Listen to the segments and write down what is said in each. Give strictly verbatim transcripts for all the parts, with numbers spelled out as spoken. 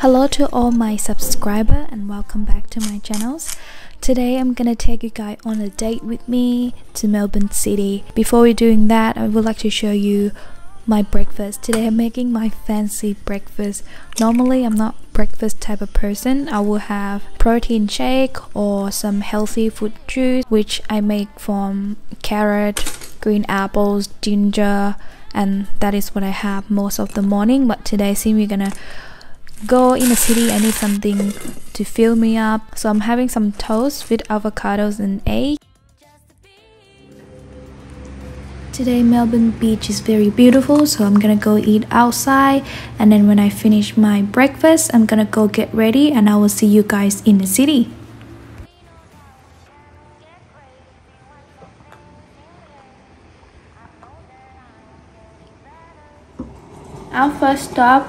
Hello to all my subscribers and welcome back to my channels. Today I'm gonna take you guys on a date with me to Melbourne City. Before we're doing that, I would like to show you my breakfast. Today I'm making my fancy breakfast. Normally I'm not breakfast type of person. I will have protein shake or some healthy fruit juice, which I make from carrot, green apples, ginger, and that is what I have most of the morning. But today since we're gonna go in the city, I need something to fill me up, so I'm having some toast with avocados and egg. Today Melbourne Beach is very beautiful, so I'm gonna go eat outside, and then when I finish my breakfast I'm gonna go get ready and I will see you guys in the city. Our first stop,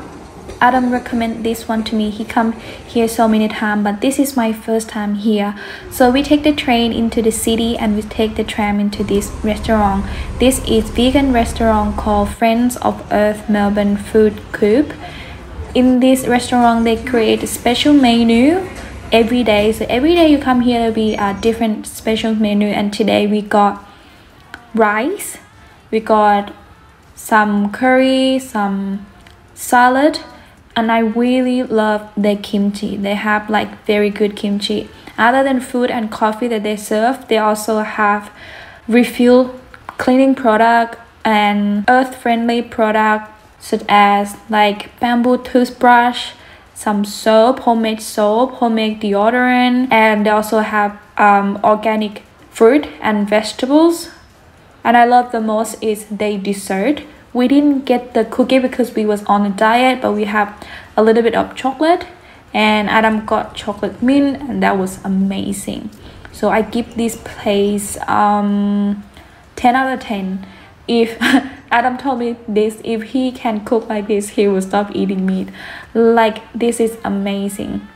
Adam recommended this one to me. He come here so many times, but this is my first time here. So we take the train into the city and we take the tram into this restaurant. This is vegan restaurant called Friends of Earth Melbourne Food Coop. In this restaurant, they create a special menu every day. So every day you come here, there'll be a different special menu. And today we got rice, we got some curry, some salad. And I really love their kimchi. They have like very good kimchi. Other than food and coffee that they serve, they also have refill cleaning product and earth-friendly product such as like bamboo toothbrush, some soap, homemade soap, homemade deodorant, and they also have um, organic fruit and vegetables. And I love the most is their dessert. We didn't get the cookie because we was on a diet, but we have a little bit of chocolate, and Adam got chocolate mint, and that was amazing. So I give this place um ten out of ten. If Adam told me this, if he can cook like this, he will stop eating meat. Like, this is amazing.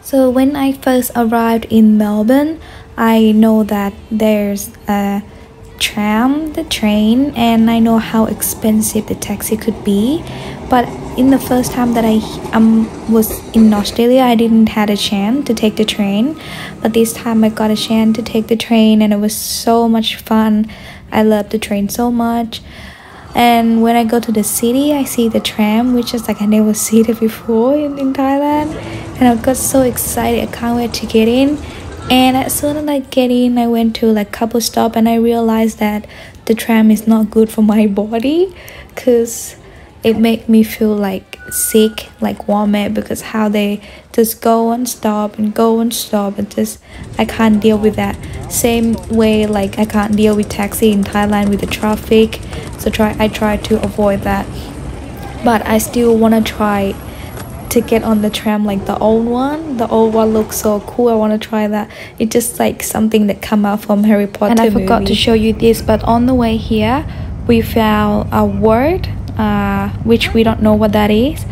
So when I first arrived in Melbourne, I know that there's a tram, the train, and I know how expensive the taxi could be, but in the first time that I um, was in Australia, I didn't had a chance to take the train, but this time I got a chance to take the train and it was so much fun. I love the train so much. And when I go to the city, I see the tram, which is like I never seen it before in, in Thailand, and I got so excited. I can't wait to get in. And as soon as I get in, I went to like couple stop and I realized that the tram is not good for my body because it made me feel like sick, like vomit, because how they just go and stop and go and stop, and just I can't deal with that. Same way like I can't deal with taxi in Thailand with the traffic, so try I try to avoid that. But I still want to try to get on the tram like the old one. The old one looks so cool. I want to try that. It's just like something that come out from Harry Potter and I forgot movie. To show you this, but on the way here we found a word uh, which we don't know what that is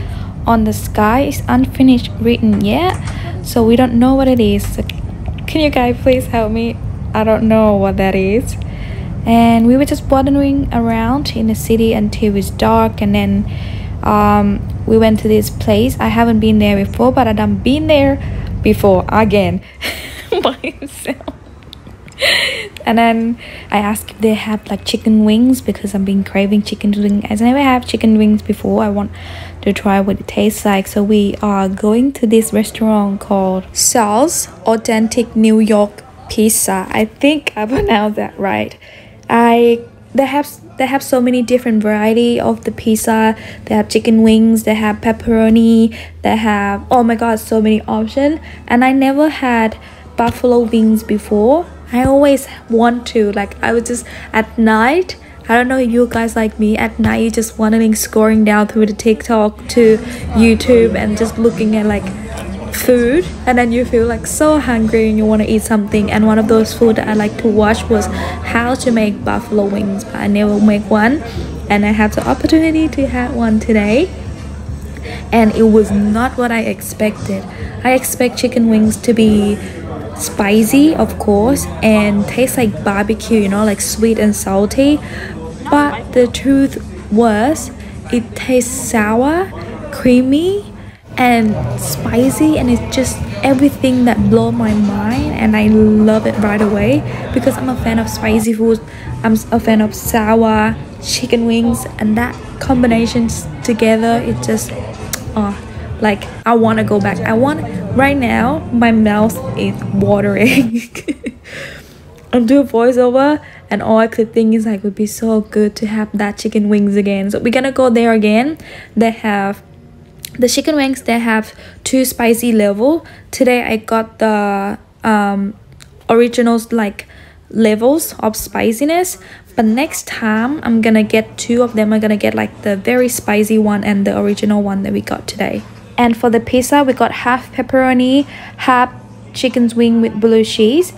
on the sky. It's unfinished written yet, so we don't know what it is. So can you guys please help me? I don't know what that is. And we were just wandering around in the city until it's dark, and then um we went to this place. I haven't been there before, but I done been there before again by myself. And then I asked if they have like chicken wings because I've been craving chicken wings. I never have chicken wings before. I want to try what it tastes like. So we are going to this restaurant called Sal's Authentic New York Pizza. I think I pronounced that right. I they have They have so many different variety of the pizza. They have chicken wings, they have pepperoni, they have, oh my god, so many options. And I never had buffalo wings before. I always want to, like, I was just at night, I don't know if you guys like me, at night you just wandering, scrolling down through the TikTok to YouTube and just looking at like food, and then you feel like so hungry and you want to eat something. And one of those food that I like to watch was how to make buffalo wings, but I never make one, and I had the opportunity to have one today, and it was not what I expected. I expect chicken wings to be spicy, of course, and taste like barbecue, you know, like sweet and salty, but the truth was it tastes sour, creamy, and spicy, and it's just everything that blow my mind, and I love it right away because I'm a fan of spicy food. I'm a fan of sour chicken wings, and that combinations together, it just oh, like I want to go back. I want right now, my mouth is watering. I'm doing voiceover, and all I could think is like, it would be so good to have that chicken wings again. So we're gonna go there again. They have the chicken wings, they have two spicy level. Today I got the um original like levels of spiciness, but next time I'm gonna get two of them. I'm gonna get like the very spicy one and the original one that we got today. And for the pizza, we got half pepperoni, half chicken's wing with blue cheese.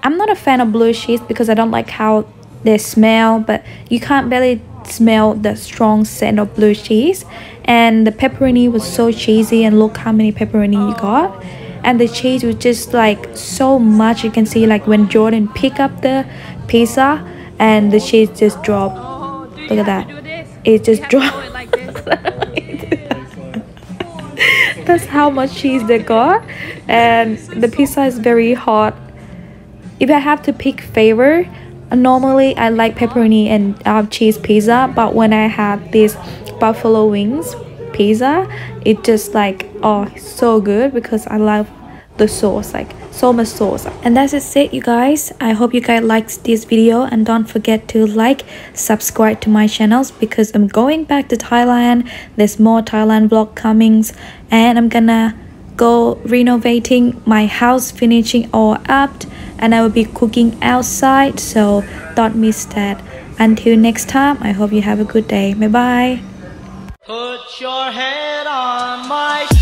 I'm not a fan of blue cheese because I don't like how they smell, but you can't barely smell the strong scent of blue cheese. And the pepperoni was so cheesy, and look how many pepperoni you got. And the cheese was just like so much. You can see like when Jordan picked up the pizza and the cheese just dropped. Look at that. It just dropped. That's how much cheese they got. And the pizza is very hot. If I have to pick flavor, normally I like pepperoni and uh, cheese pizza, but when I have this buffalo wings pizza, it just like, oh, so good because I love the sauce, like so much sauce. And that's just it, you guys. I hope you guys liked this video, and don't forget to like, subscribe to my channels because I'm going back to Thailand. There's more Thailand vlog comings, and I'm gonna go renovating my house, finishing all up, and I will be cooking outside, so don't miss that. Until next time, I hope you have a good day. Bye bye. Put your head on my